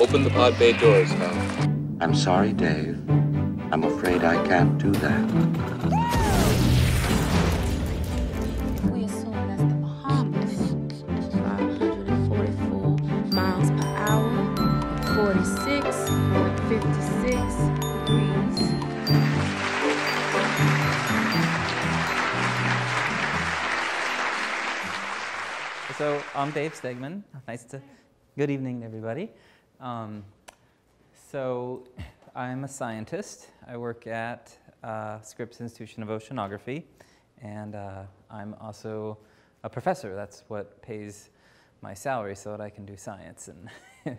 Open the pod bay doors now. I'm sorry, Dave. I'm afraid I can't do that. We assume that the Bahamas is 544 miles per hour, 56 degrees. So I'm Dave Stegman. Good evening, everybody. So I'm a scientist. I work at Scripps Institution of Oceanography, and I'm also a professor. That's what pays my salary so that I can do science, and I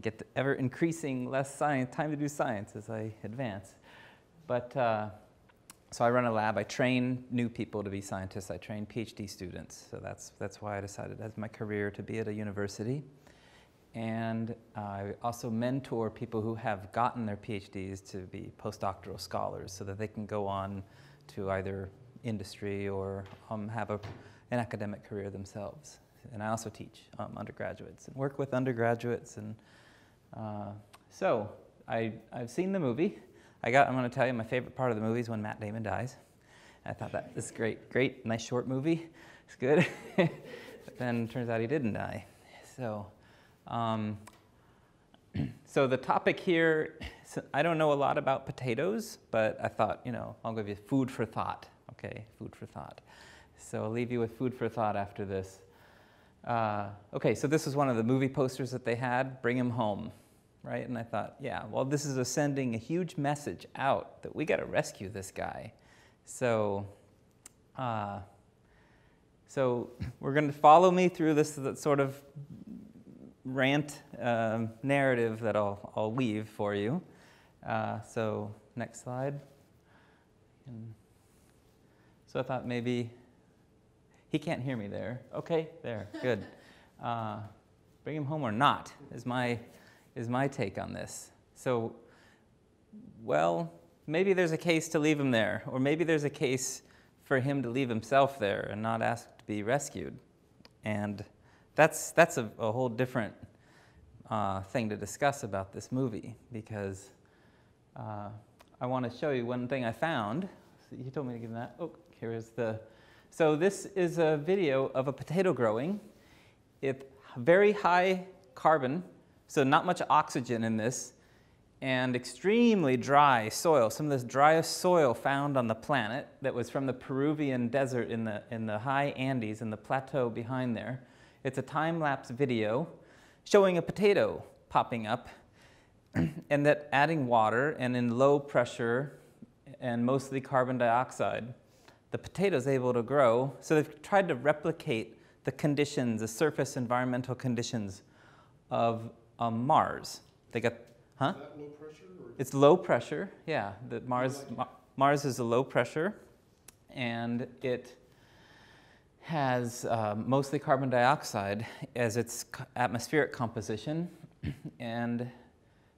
get the ever increasing less science, time to do science as I advance. But so I run a lab. I train new people to be scientists. I train PhD students. So that's why I decided as my career to be at a university. And I also mentor people who have gotten their PhDs to be postdoctoral scholars so that they can go on to either industry or have an academic career themselves. And I also teach undergraduates and work with undergraduates. And so I've seen the movie. I'm going to tell you my favorite part of the movie is when Matt Damon dies. I thought that this is great, nice short movie. It's good. But then it turns out he didn't die. So. So the topic here, so I don't know a lot about potatoes, but I thought, you know, I'll give you food for thought, okay, food for thought. So I'll leave you with food for thought after this. Okay, so this was one of the movie posters that they had, Bring 'Em Home, right? And I thought, yeah, well, this is sending a huge message out that we got to rescue this guy. So, so we're going to follow me through this sort of rant narrative that I'll weave for you. So next slide. And so I thought maybe he can't hear me there. Okay, there, good. Bring him home or not is my take on this. So, well, maybe there's a case to leave him there, or maybe there's a case for him to leave himself there and not ask to be rescued. And that's a whole different thing to discuss about this movie, because I want to show you one thing I found. So you told me to give them that. Oh, here is the. So this is a video of a potato growing. It's very high carbon, so not much oxygen in this, and extremely dry soil. Some of this driest soil found on the planet that was from the Peruvian desert in the high Andes, in the plateau behind there. It's a time-lapse video showing a potato popping up, and that adding water and in low pressure and mostly carbon dioxide, the potato's able to grow. So they've tried to replicate the conditions, the surface environmental conditions of Mars. They got, huh? Is that low pressure? Or? It's low pressure, yeah. The Mars, like Mars is a low pressure, and it has mostly carbon dioxide as its atmospheric composition. And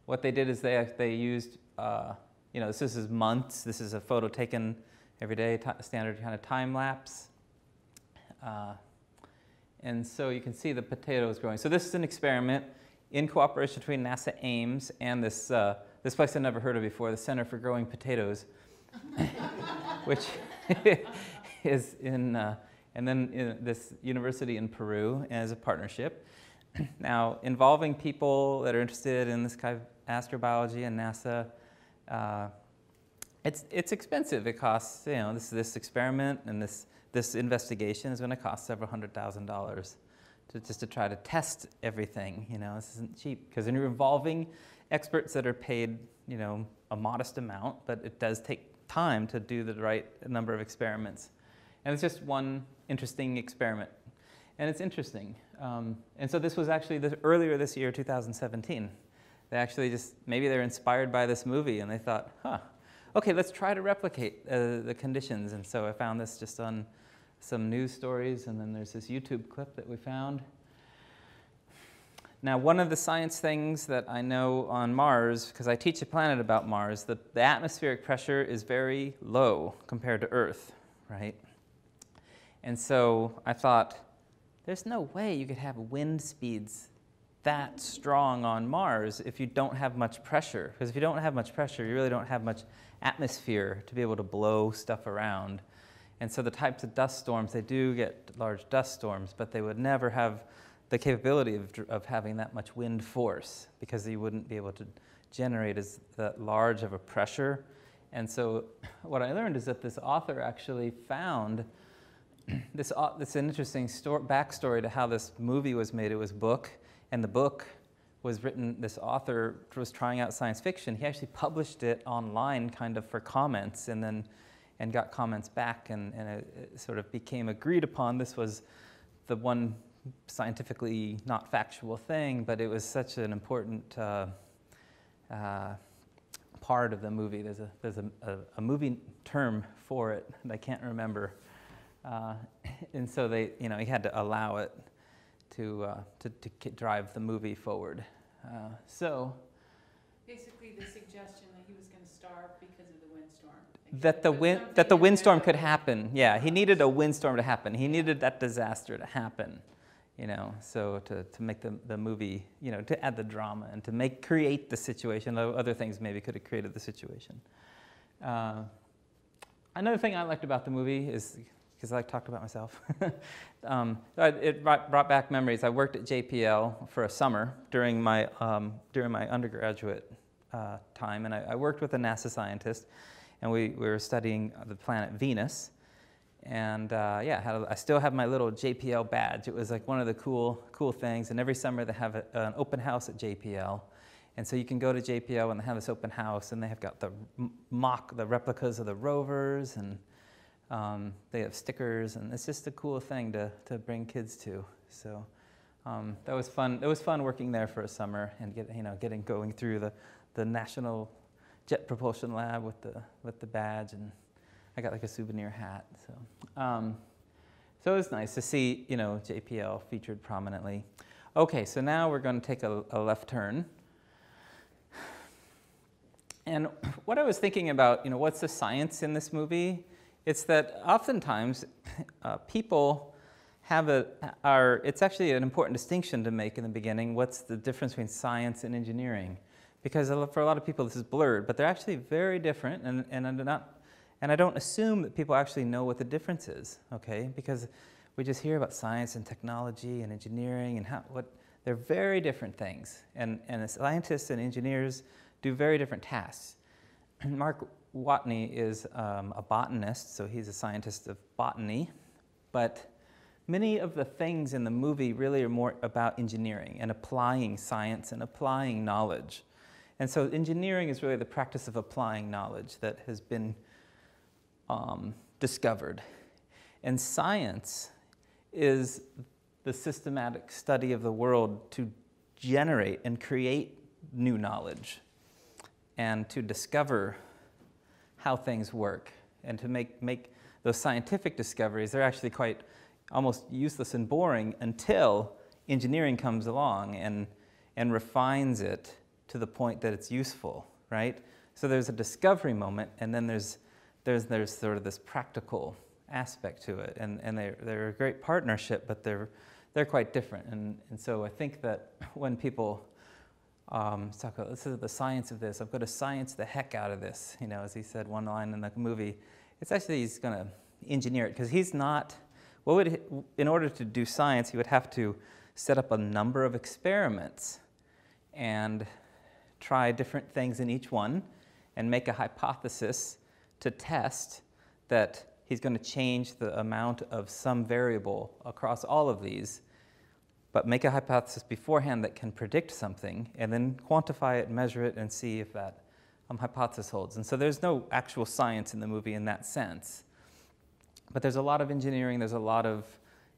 what they did is they used, you know, this is months. This is a photo taken every day, standard kind of time lapse. And so you can see the potato is growing. So this is an experiment in cooperation between NASA Ames and this place I've never heard of before, the Center for Growing Potatoes, which is in, and then this university in Peru as a partnership. Now, involving people that are interested in this kind of astrobiology and NASA, it's expensive. It costs, you know, this experiment and this investigation is going to cost several $100,000 just to try to test everything. You know, this isn't cheap, because when you're involving experts that are paid, you know, a modest amount, but it does take time to do the right number of experiments. And it's just one interesting experiment. And it's interesting. And so this was actually earlier this year, 2017. They actually maybe they're inspired by this movie and they thought, huh, okay, let's try to replicate the conditions. And so I found this just on some news stories, and then there's this YouTube clip that we found. Now, one of the science things that I know on Mars, because I teach a planet about Mars, the atmospheric pressure is very low compared to Earth, right? And so I thought, there's no way you could have wind speeds that strong on Mars if you don't have much pressure. Because if you don't have much pressure, you really don't have much atmosphere to be able to blow stuff around. And so the types of dust storms, they do get large dust storms, but they would never have the capability of having that much wind force, because you wouldn't be able to generate as that large of a pressure. And so what I learned is that this author actually found this, this is an interesting backstory to how this movie was made. It was a book, and the book was written, this author was trying out science fiction. He actually published it online kind of for comments, and then got comments back, and it sort of became agreed upon. This was the one scientifically not factual thing, but it was such an important part of the movie. There's a movie term for it that I can't remember. And so they, you know, he had to allow it to drive the movie forward. So basically, the suggestion that he was going to starve because of the windstorm. That the windstorm could happen. Yeah, he needed a windstorm to happen. He needed that disaster to happen. You know, so to make the movie, you know, to add the drama and to create the situation, though other things maybe could have created the situation. Another thing I liked about the movie is, because I like talked about myself, it brought back memories. I worked at JPL for a summer during my undergraduate time, and I worked with a NASA scientist, and we were studying the planet Venus. And yeah, I still have my little JPL badge. It was like one of the cool things. And every summer they have an open house at JPL. And so you can go to JPL and they have this open house, and they have got the replicas of the rovers, and they have stickers, and it's just a cool thing to bring kids to. So that was fun. It was fun working there for a summer and going through the National Jet Propulsion Lab with the badge, and I got like a souvenir hat, so. So it was nice to see, you know, JPL featured prominently. Okay, so now we're going to take a left turn. And what I was thinking about, you know, what's the science in this movie? It's that oftentimes people have it's actually an important distinction to make in the beginning. What's the difference between science and engineering? Because for a lot of people this is blurred, but they're actually very different, and I don't assume that people actually know what the difference is, okay? Because we just hear about science and technology and engineering and they're very different things. And scientists and engineers do very different tasks. Mark Watney is a botanist, so he's a scientist of botany, but many of the things in the movie really are more about engineering and applying science and applying knowledge. And so engineering is really the practice of applying knowledge that has been discovered. And science is the systematic study of the world to generate and create new knowledge and to discover how things work and to make those scientific discoveries. They're actually quite almost useless and boring until engineering comes along and refines it to the point that it's useful, right? So there's a discovery moment, and then there's sort of this practical aspect to it, and they're a great partnership, but they're quite different. And so I think that when people talk about, this is the science of this, I'm going to science the heck out of this, you know, as he said one line in the movie, it's actually he's going to engineer it, because he's not, in order to do science, he would have to set up a number of experiments and try different things in each one and make a hypothesis to test that he's going to change the amount of some variable across all of these, but make a hypothesis beforehand that can predict something, and then quantify it, measure it, and see if that hypothesis holds. And so there's no actual science in the movie in that sense. But there's a lot of engineering, there's a lot of,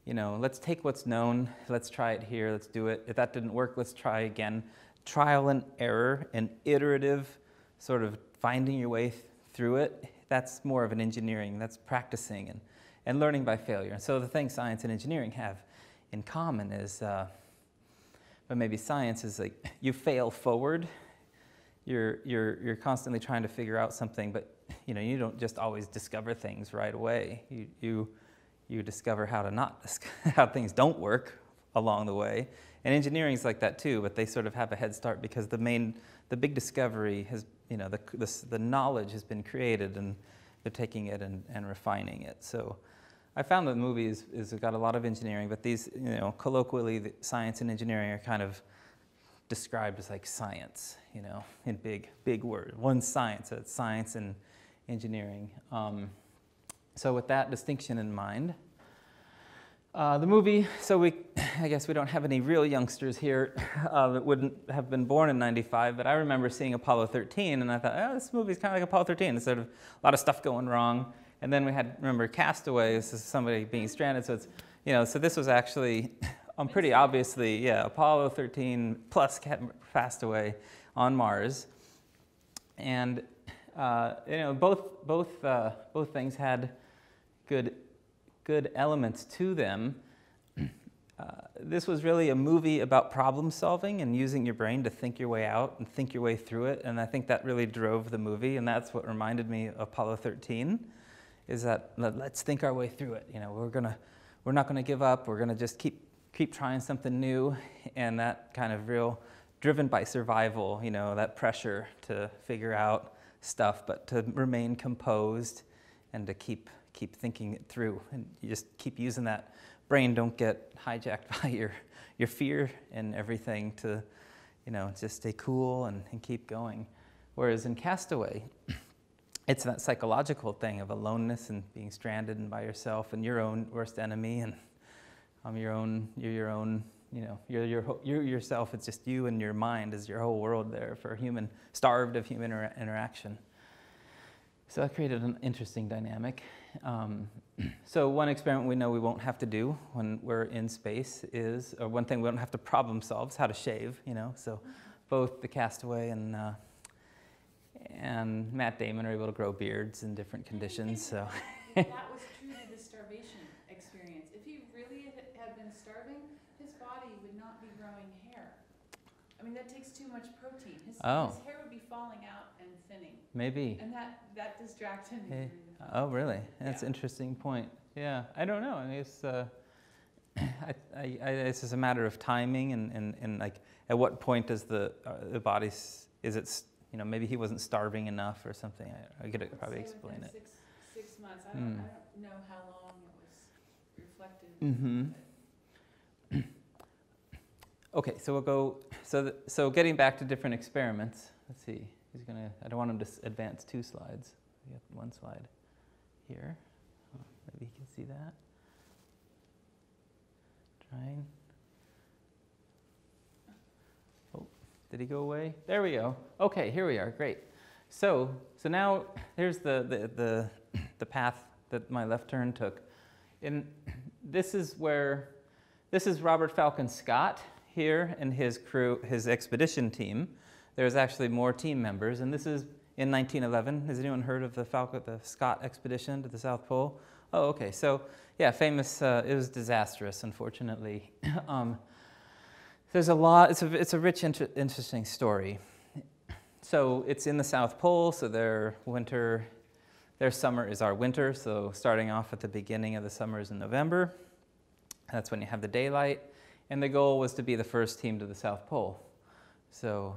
you know, let's take what's known, let's try it here, let's do it. If that didn't work, let's try again. Trial and error and iterative sort of finding your way through it, that's more of an engineering, that's practicing and learning by failure. And so the thing science and engineering have in common is, but maybe science is like, you fail forward, you're constantly trying to figure out something, but you know, you don't just always discover things right away. You discover how to how things don't work along the way. And engineering is like that too, but they sort of have a head start because the big discovery has, the knowledge has been created and they're taking it and refining it. So I found that movies have got a lot of engineering, but these, colloquially, the science and engineering are kind of described as like science, in big word. One science, so it's science and engineering. So with that distinction in mind, the movie, so I guess we don't have any real youngsters here that wouldn't have been born in '95, but I remember seeing Apollo 13 and I thought, oh, this movie's kind of like Apollo 13. There's sort of a lot of stuff going wrong. And then we had, remember, Castaway, this is somebody being stranded, so it's, so this was actually, pretty obviously, yeah, Apollo 13 plus Castaway on Mars. And, both things had good elements to them. This was really a movie about problem solving and using your brain to think your way out and think your way through it, and I think that really drove the movie, and that's what reminded me of Apollo 13, is that let's think our way through it. We're not gonna give up. We're gonna just keep trying something new, and that kind of real driven by survival. That pressure to figure out stuff, but to remain composed and to keep thinking it through, and you just keep using that brain. Don't get hijacked by your fear and everything to, just stay cool and keep going. Whereas in Castaway, it's that psychological thing of aloneness and being stranded and by yourself and your own worst enemy, and you're yourself. It's just you and your mind is your whole world there for starved of human interaction. So that created an interesting dynamic. So one experiment we know we won't have to do when we're in space is, or one thing we don't have to problem solve is how to shave, So both the Castaway and Matt Damon are able to grow beards in different conditions, so. That was truly the starvation experience. If he really had been starving, his body would not be growing hair. That takes too much protein. His hair would be falling out and thinning. Maybe. And that distracted me. Hey. Oh, really? That's an interesting point. Yeah, I don't know. It's just a matter of timing and like at what point does the body, maybe he wasn't starving enough or something. I could probably explain it. Six months. I don't know how long it was reflected. Mm-hmm. Okay, so we'll go, so getting back to different experiments, let's see, I don't want him to advance two slides, we have one slide here, maybe you can see that, oh, did he go away? There we go, okay, here we are, great. So now, here's the path that my left turn took, and this is Robert Falcon Scott, here and his crew, his expedition team. There's actually more team members, and this is in 1911. Has anyone heard of the Scott expedition to the South Pole? Oh, okay, so yeah, famous, it was disastrous, unfortunately. There's a lot, it's a rich, interesting story. So it's in the South Pole, so their summer is our winter, so starting off at the beginning of the summer is in November. That's when you have the daylight. And the goal was to be the first team to the South Pole. So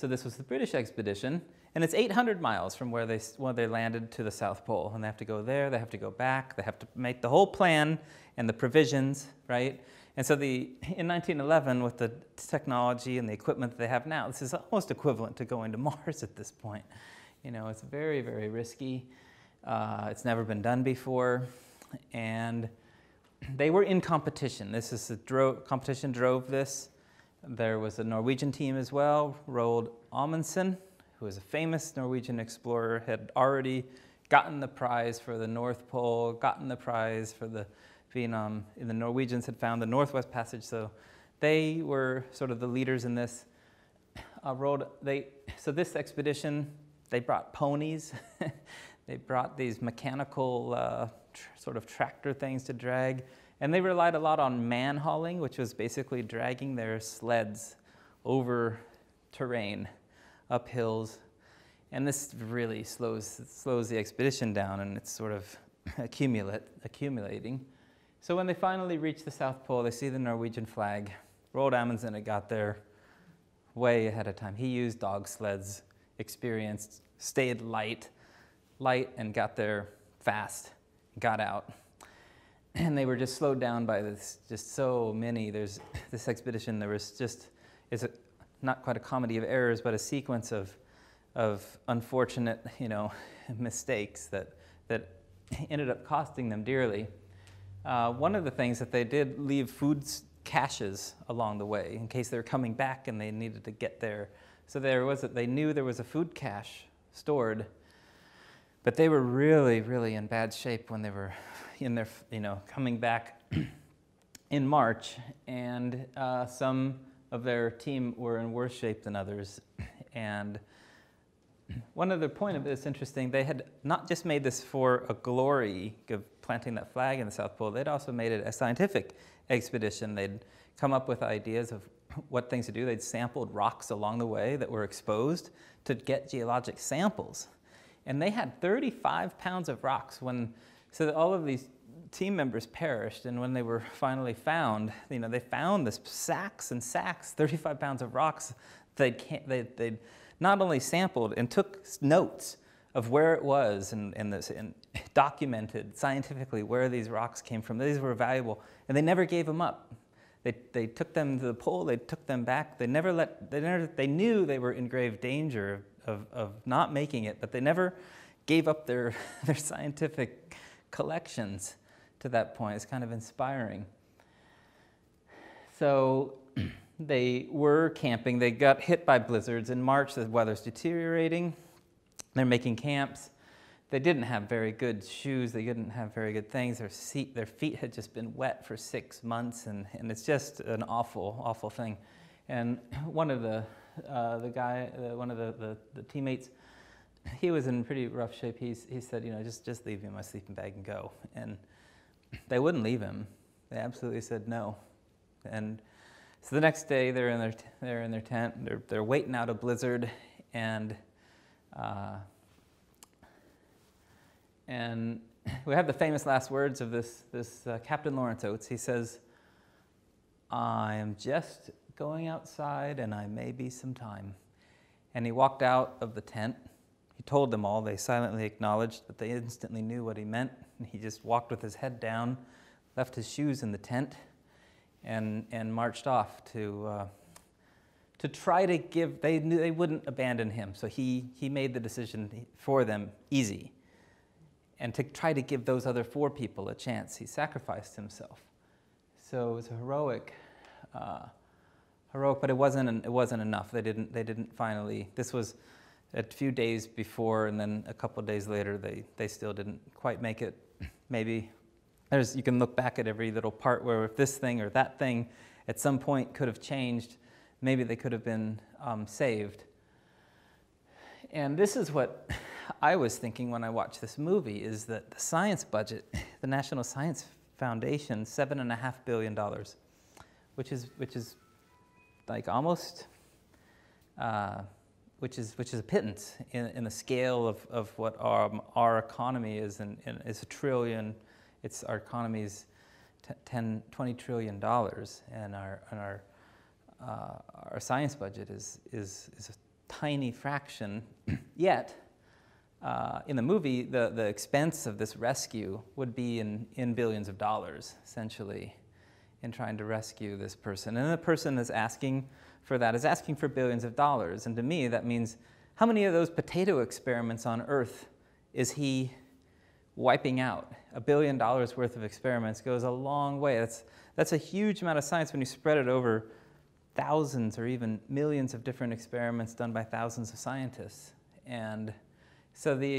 this was the British expedition, and it's 800 miles from where they landed to the South Pole, and they have to go there, they have to go back, they have to make the whole plan and the provisions, right? And so in 1911, with the technology and the equipment that they have now, this is almost equivalent to going to Mars at this point. It's very, very risky. It's never been done before, and they were in competition. Competition drove this. There was a Norwegian team as well. Roald Amundsen, who was a famous Norwegian explorer, had already gotten the prize for the North Pole, gotten the prize for the Vietnam. And the Norwegians had found the Northwest Passage, so they were sort of the leaders in this. So this expedition, they brought ponies. They brought these mechanical sort of tractor things to drag, and they relied a lot on man hauling, which was basically dragging their sleds over terrain, up hills, and this really slows the expedition down, and it's sort of accumulating. So when they finally reach the South Pole, they see the Norwegian flag. Roald Amundsen had got there way ahead of time. He used dog sleds, experienced, stayed light, and got there fast, got out. And they were just slowed down by this, just so many. There's this expedition, there was just, it's a, not quite a comedy of errors, but a sequence of unfortunate, mistakes that ended up costing them dearly. One of the things that they did leave food caches along the way in case they were coming back and they needed to get there. So there was, they knew there was a food cache stored, but they were really, really in bad shape when they were in their, coming back in March, and some of their team were in worse shape than others. And one other point of this interesting, they had not just made this for a glory of planting that flag in the South Pole, they'd also made it a scientific expedition. They'd come up with ideas of what things to do. They'd sampled rocks along the way that were exposed to get geologic samples. And they had 35 pounds of rocks when, so that all of these team members perished, and when they were finally found, they found this sacks and sacks, 35 pounds of rocks. They'd not only sampled and took notes of where it was and documented scientifically where these rocks came from. These were valuable, and they never gave them up. They took them to the pole, they took them back, they knew they were in grave danger of not making it, but they never gave up their scientific collections to that point. It's kind of inspiring. So they were camping, they got hit by blizzards in March, the weather's deteriorating, they're making camps. They didn't have very good shoes, they didn't have very good things, their feet had just been wet for 6 months, and it's just an awful, awful thing. And one of the teammates, he was in pretty rough shape. He said, just leave me in my sleeping bag and go. And they wouldn't leave him. They absolutely said no. And so the next day they're in their tent, they're waiting out a blizzard, and we have the famous last words of this Captain Lawrence Oates. He says, "I am just going outside, and I may be some time." And he walked out of the tent. He told them all. They silently acknowledged, but they instantly knew what he meant. And he just walked with his head down, left his shoes in the tent, and marched off to try to give. They knew they wouldn't abandon him, so he made the decision for them easy. And to try to give those other 4 people a chance, he sacrificed himself. So it was heroic, but it wasn't enough. They didn't finally. This was a few days before, and then a couple of days later, they still didn't quite make it. Maybe you can look back at every little part where if this thing or that thing, at some point could have changed, maybe they could have been saved. And this is what I was thinking when I watched this movie, is that the science budget, the National Science Foundation, $7.5 billion, which is like almost, which is a pittance in the scale of what our economy is, and it's a trillion. It's our economy's $20 trillion, and our science budget is a tiny fraction, yet. In the movie, the expense of this rescue would be in billions of dollars, essentially, in trying to rescue this person. And the person is asking for that, is asking for billions of dollars. And to me, that means how many of those potato experiments on Earth is he wiping out? $1 billion worth of experiments goes a long way. That's a huge amount of science when you spread it over thousands or even millions of different experiments done by thousands of scientists. And So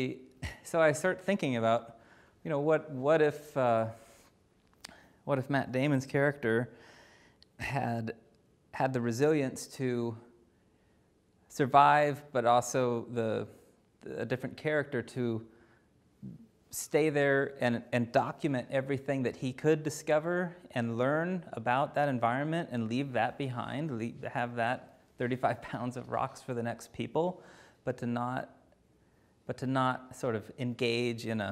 I start thinking about, what if Matt Damon's character had the resilience to survive, but also a different character to stay there and document everything that he could discover and learn about that environment and leave that behind, have that 35 pounds of rocks for the next people, but to not sort of engage in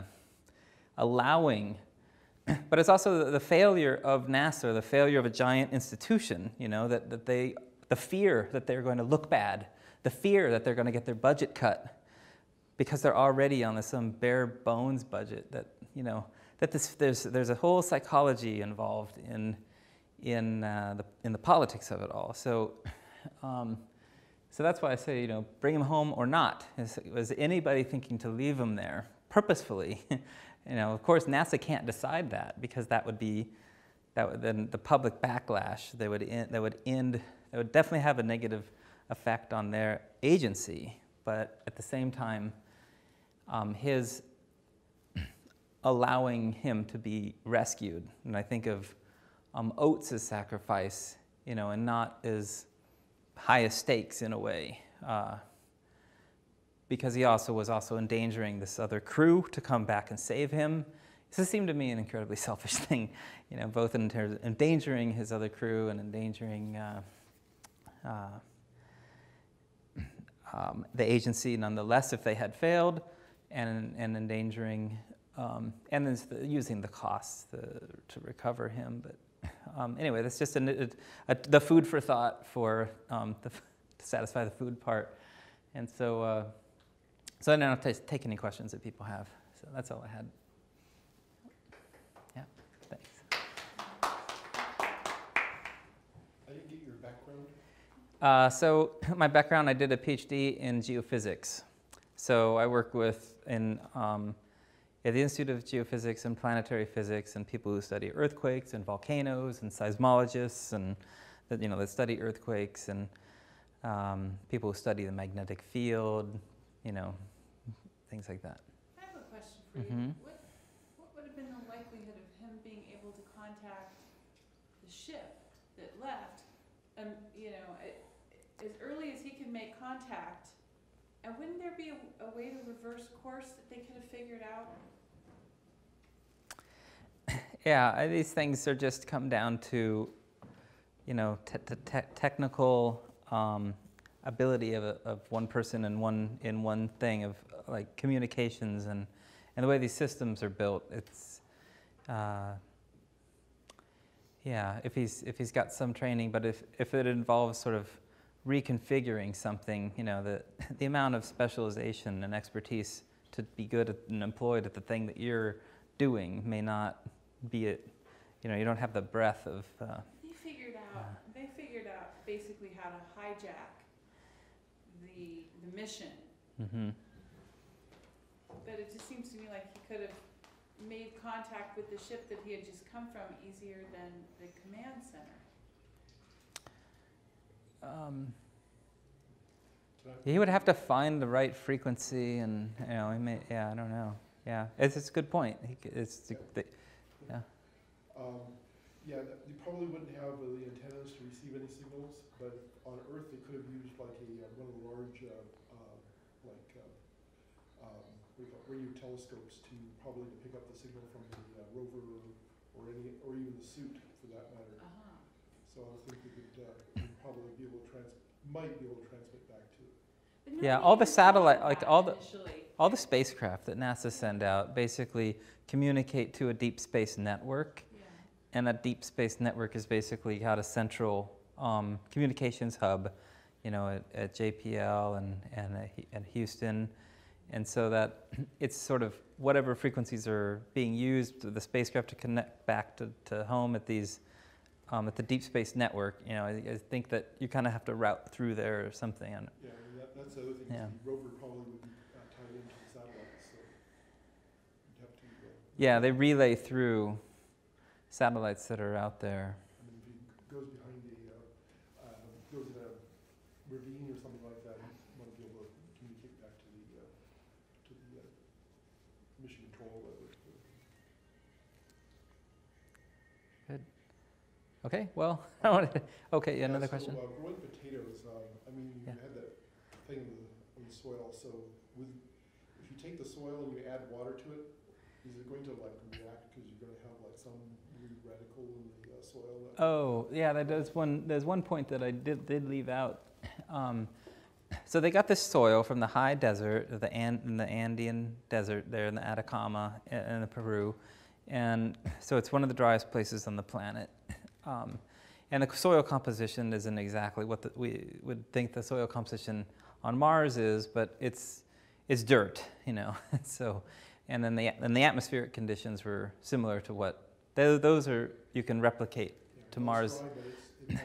allowing But it's also the failure of NASA, the failure of a giant institution, you know, the fear that they're going to look bad, the fear that they're going to get their budget cut, because they're already on some bare bones budget that, you know, that there's a whole psychology involved in the politics of it all. So, so that's why I say, you know, bring him home or not. Was anybody thinking to leave him there purposefully? You know, of course, NASA can't decide that, because that would be, then the public backlash, that would definitely have a negative effect on their agency. But at the same time, his allowing him to be rescued, and I think of Oates' sacrifice, you know, and not as high as stakes in a way, because he was also endangering this other crew to come back and save him. This seemed to me an incredibly selfish thing, you know, both in terms of endangering his other crew and endangering the agency, nonetheless, if they had failed, and endangering, and then using the costs to recover him. But anyway, that's just the food for thought for to satisfy the food part. And so, so I don't know, take any questions that people have. So that's all I had. Yeah, thanks. I didn't get your background. So my background, I did a PhD in geophysics. So I work with at the Institute of Geophysics and Planetary Physics, and people who study earthquakes and volcanoes and seismologists, and you know, that study earthquakes, and people who study the magnetic field, you know, things like that. I have a question for you. What would have been the likelihood of him being able to contact the ship that left, you know, as early as he could make contact? And wouldn't there be a way to reverse course that they could have figured out? Yeah, these things are just come down to, you know, technical ability of one person in one thing, of like communications and the way these systems are built. It's yeah, if he's got some training, but if it involves sort of reconfiguring something, you know, the amount of specialization and expertise to be good at and employed at the thing that you're doing may not be it. You know, you don't have the breadth of. They figured out basically how to hijack the mission. Mm-hmm. But it just seems to me like he could have made contact with the ship that he had just come from easier than the command center. He would have to find the right frequency, and you know, he may. Yeah, I don't know. Yeah, it's a good point. Yeah, you probably wouldn't have the antennas to receive any signals, but on Earth they could have used like one of the large, radio telescopes to probably pick up the signal from the rover or even the suit for that matter. Uh-huh. So I think we could probably might be able to transmit back to. Yeah, all the satellite, like all the spacecraft that NASA send out, basically communicate to a deep space network. And that deep space network is basically how a central communications hub, you know, at JPL and Houston. And so that it's sort of whatever frequencies are being used to the spacecraft to connect back to home at these, at the deep space network. You know, I think that you kind of have to route through there or something. And yeah, that's the other thing. Yeah. The rover probably would be tied into the satellites, so you'd have to. Yeah, they relay through satellites that are out there. I mean, if he goes behind goes in a ravine or something like that, you might be able to communicate back to the mission control. Good. Okay. Well. Okay. Yeah, another question. Growing potatoes. I mean, you had that thing in the soil. So, if you take the soil and you add water to it, is it going to like react because you're going to have like some radical in the soil? Oh, yeah, there's one point that I did leave out. So they got this soil from the high desert, the Andean desert there in the Atacama in Peru, And so it's one of the driest places on the planet. And the soil composition isn't exactly what we would think the soil composition on Mars is, but it's dirt, you know. So, and then the atmospheric conditions were similar to what those are. You can replicate to Mars.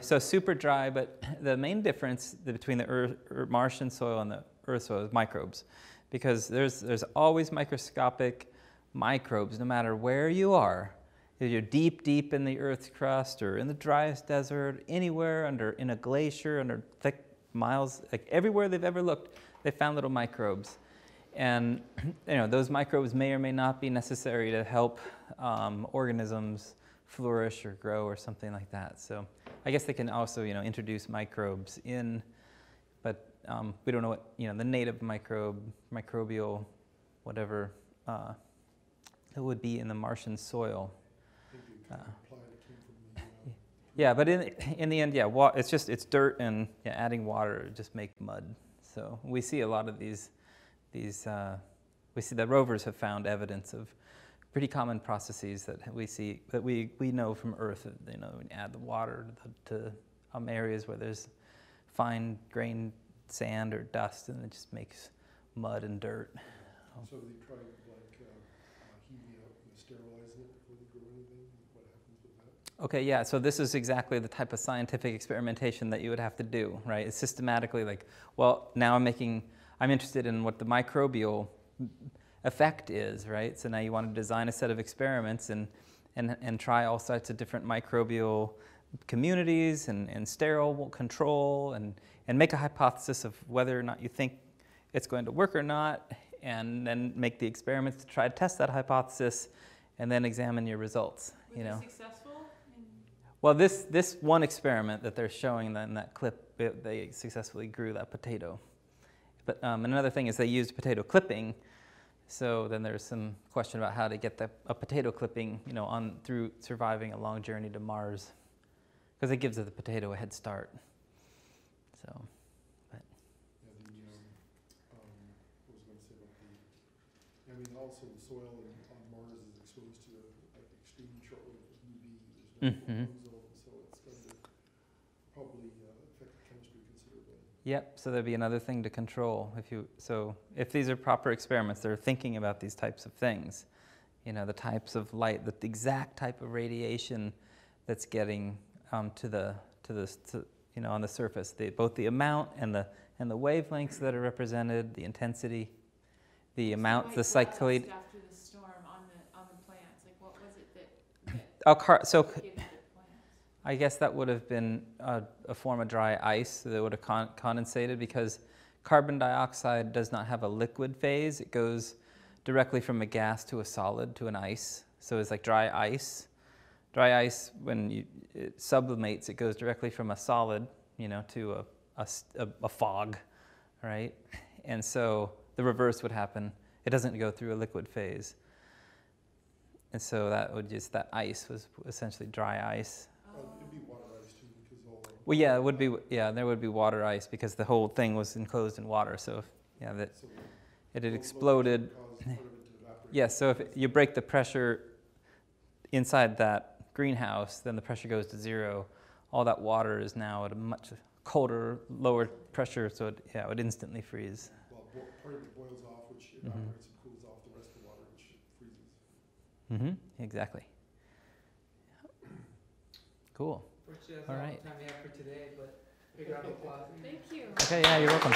So super dry, but the main difference between the Martian soil and the Earth soil is microbes, because there's always microscopic microbes no matter where you are. If you're deep in the Earth's crust or in the driest desert, anywhere in a glacier, under thick miles, like everywhere they've ever looked, they found little microbes. And you know, those microbes may or may not be necessary to help organisms flourish or grow or something like that. So I guess they can also, you know, introduce microbes in, but we don't know what, you know, the native microbial, whatever, that would be in the Martian soil. Yeah, but in the end, yeah, it's just, it's dirt, and yeah, adding water just make mud. So we see a lot of these we see that rovers have found evidence of pretty common processes that we see, that we know from Earth, you know, add the water to areas where there's fine grained sand or dust, and it just makes mud and dirt. So they try like heat up and sterilize it before they grow anything? What happens with that? Okay, yeah, so this is exactly the type of scientific experimentation that you would have to do, right? It's systematically like, well, now I'm interested in what the microbial effect is, right? So now you want to design a set of experiments and try all sorts of different microbial communities and sterile control and make a hypothesis of whether or not you think it's going to work or not, and then make the experiments to try to test that hypothesis and then examine your results. Were you know, successful? Well, this one experiment that they're showing in that clip, they successfully grew that potato. But another thing is they used potato clipping. So then there's some question about how to get a potato clipping, you know, through surviving a long journey to Mars, because it gives the potato a head start. So, but. Yeah, I was going to say about the, I mean, also the soil on Mars is exposed to like extreme shortwave UV. There's no ozone, so it's going to probably affect the chemistry considerably. Yep. So there'd be another thing to control if these are proper experiments, they're thinking about these types of things, you know, the types of light, the exact type of radiation that's getting to you know, on the surface, both the amount and the wavelengths that are represented, the intensity, the amount, the cycloid. After the storm on the plants, like what was it that so the plants? I guess that would have been a form of dry ice that would have condensated, because carbon dioxide does not have a liquid phase. It goes directly from a gas to a solid to an ice. So it's like dry ice. Dry ice, when it sublimates, it goes directly from a solid, you know, to a fog, right? And so the reverse would happen. It doesn't go through a liquid phase. And so that ice was essentially dry ice. It'd be water ice too, because all. Well, yeah, it would be. Yeah, there would be water ice because the whole thing was enclosed in water. So, yeah, it had exploded. Yeah, so if you break the pressure inside that greenhouse, then the pressure goes to zero. All that water is now at a much colder, lower pressure, so it would instantly freeze. Well, part of it boils off, which evaporates and cools off the rest of the water, which freezes. Exactly. Yeah. Cool. All right. Time we have for today, but big round of applause. Thank you. Okay, yeah, you're welcome.